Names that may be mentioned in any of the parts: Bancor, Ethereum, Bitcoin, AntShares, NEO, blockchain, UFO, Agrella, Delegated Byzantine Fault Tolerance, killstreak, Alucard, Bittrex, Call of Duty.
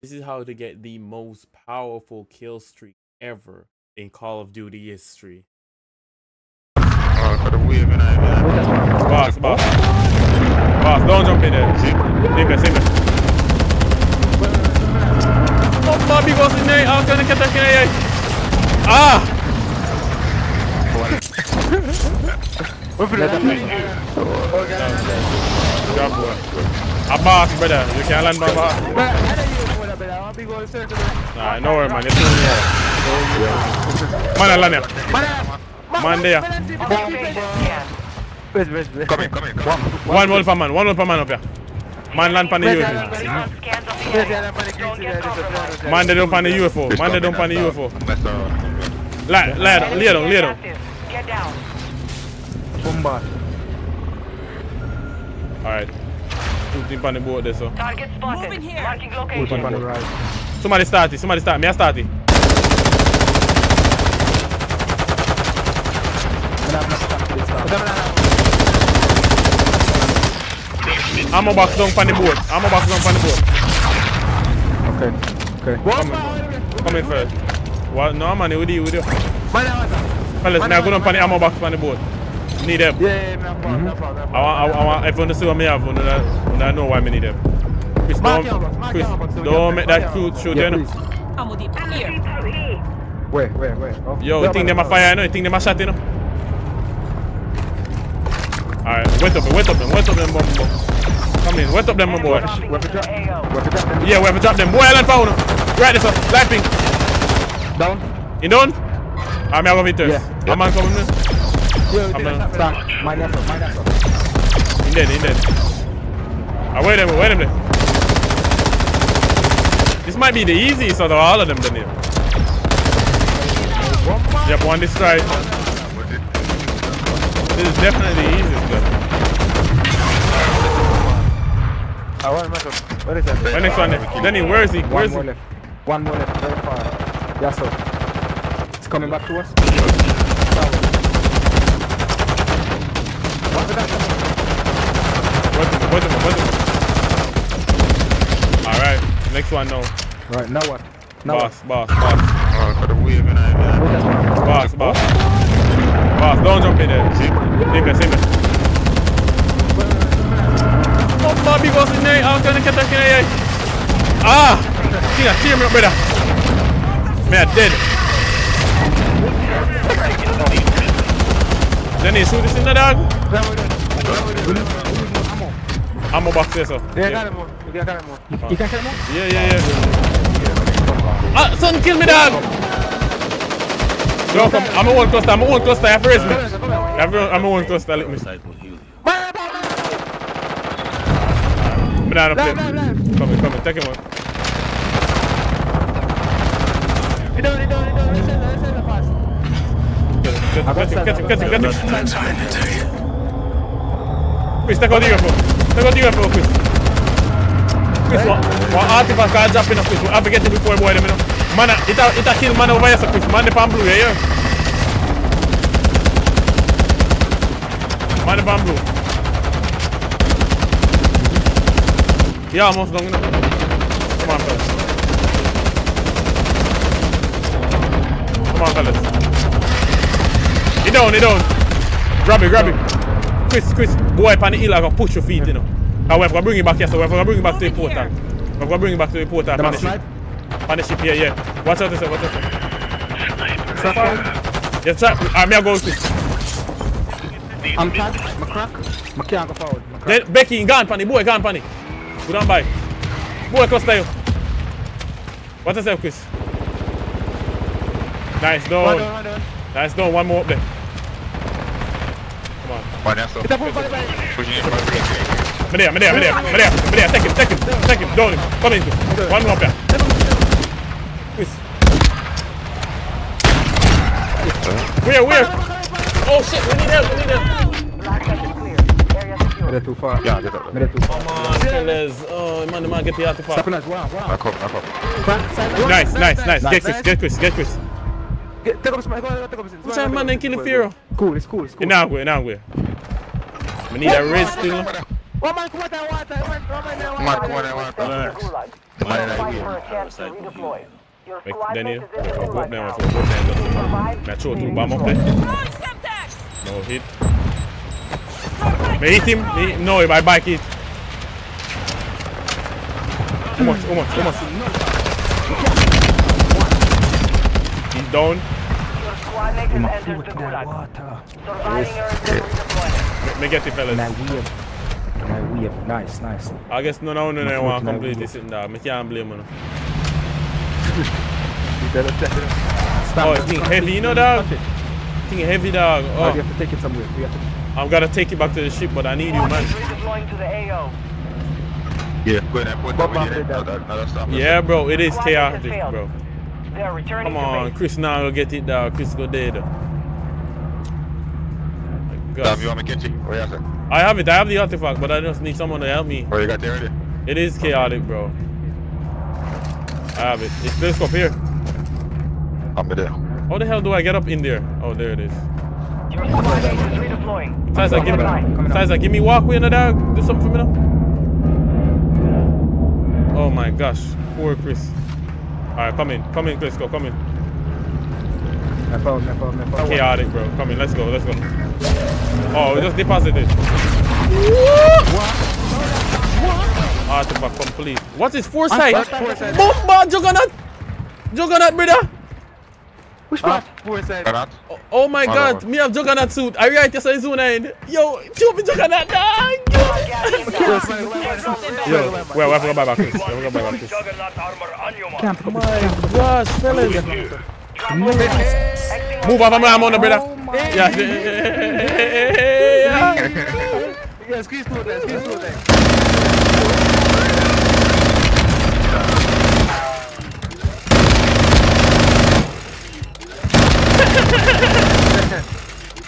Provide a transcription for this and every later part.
This is how to get the most powerful kill streak ever in Call of Duty history. Boss, don't jump in there. Simple. Oh, amigos, I was gonna get that grenade. Ah! Boss, brother, you can't land my boss. Nah, no worry, man. It's still here. Man, I landed. Man, there. Come in. One more per man up here. Man, land pan the UFO. Man, they don't pan the UFO. Lay down. Get down. Bombard. Alright. On the board there, so. Target spotted. Moving here. Marking location. On the right. Somebody start. Me, I start it. Ammo box down on the board. Okay. Come in first. What? No, man, we do. Fellas, me I go down on the ammo box on the board. Need them. I want everyone to see what I have. I know why I need them. Chris, don't make that cute shoot. Where? Oh. Yo, you think they are fire? You think they are shot? Alright, wait up them, boy. Come in, wait up them, boy. Yeah, we have to drop them. Boy, I land pound. Right this up, light pink. Down. You done? I'm going to be third. I'm going to come in. Mine left up. In dead. Wait a minute. This might be the easiest out of all of them, then. Yep, one destroyed. This is definitely the easiest, though. I want to mess up. What is that? The next one left. Danny, where is he? One more left. Very far. Yeah, so. It's coming back to us. Both of them. Alright, next one now. Right, now what? Boss. Boss, don't jump in there. Simple. Oh, Bobby was in there. I was gonna get that grenade. Ah! Tear me up, brother. Man, dead. Jenny, shoot this in the dog. Ammo box there, sir. Yeah, I got him. You can kill him? Yeah. Ah, son, kill me, dog! Yo, come, I'm a one cluster, I have to raise me. I'm a one cluster, let me. Come here, take him out. Get him. I'm trying to tell you. Chris, take out the UFO, Chris. Chris, one artifact can't drop in, Chris. We have to get it before we boy them, you know. Man, it'll kill man over here, Chris. Man, the pan blue. Yeah, almost done, you know. Come on, fellas. He down. Grab him. Chris, boy, pan the hill, I gotta push your feet, you know. And we're gonna bring him back here, so we're gonna bring him back to the portal. Pan the ship here, yeah. Watch out, sir. Sniper. Yes, sir. I'm here going, Chris. I'm tagged, I'm crack. I can't go forward. Then, Becky, gone, pan the boy. Go down by. Boy, cluster you. Watch yourself, Chris. Nice, down. One more up there. I'm there. Take him. Don't him. Come in. One more up there. Please. Where? Oh shit, we need help. Black is clear. Area secure. They're too far. Yeah, get up. Come on, fellas. Oh, man, get the artifact. Wow. I come. Nice. Get Chris. Take up some. What's that man then killing Pharaoh? Cool. Now we're. We need a raise still. One man, come out and water. Natural through bomb up there. No hit. May hit him? No, if I back it. Almost. He's down. Negative, fellas. Nice. I guess no, I completely sit down. I can't blame him. Oh, it's thing heavy, you know, dog? Thing heavy, dog. Oh, we have to take it somewhere. I've got to take it back to the ship, but I need you, man. Yeah, bro, it is chaotic, bro. Come on, Chris, now we'll get it, dog. Chris, go there, dog. Damn, you want me to catch it? Where you at? I have the artifact, but I just need someone to help me. Oh, you got there already? It is chaotic, bro. I have it. It's this up here. I'm there. How the hell do I get up in there? Oh, there it is. Sizer, give me walkway in the dog. Do something for me now. Oh my gosh. Poor Chris. Alright, come in, Chris. Go, come in. I found. Chaotic, bro. Come in, let's go. Oh, we just deposited. What? Artifact complete. What is foresight? Bomba, Juggernaut, brother. Which part? Foresight. Oh my god, me have Juggernaut suit. I write this on Zuna end. Yo, shoot me Juggernaut, dog. Yo, well, I forgot about Chris. My gosh, fellas. Move off, I'm on the brother. Yeah, squeeze through there.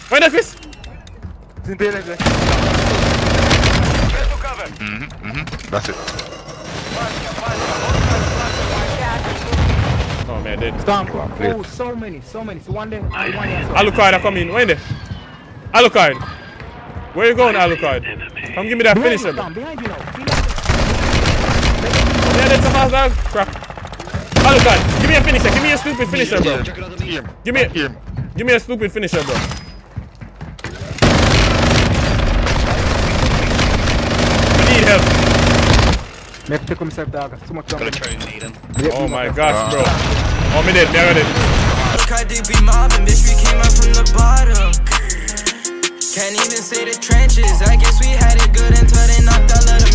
Where is Chris? It's in there, there. That's it. Oh man, dude. Stamp. Oh, so many. So one day, Alucard, I come in. Where in there? Alucard. Where you going, Alucard? Come give me that finisher. Yeah, that's a fast dog. Crap. Alucard, give me a finisher. Give me a stupid finisher, bro. Give me a stupid finisher, bro. I need help. Oh my gosh, bro. Oh, me dead, there it is. Look how they be mobbing, bitch, we came up from the bottom. Can't even say the trenches, I guess we had it good until they knocked all of them.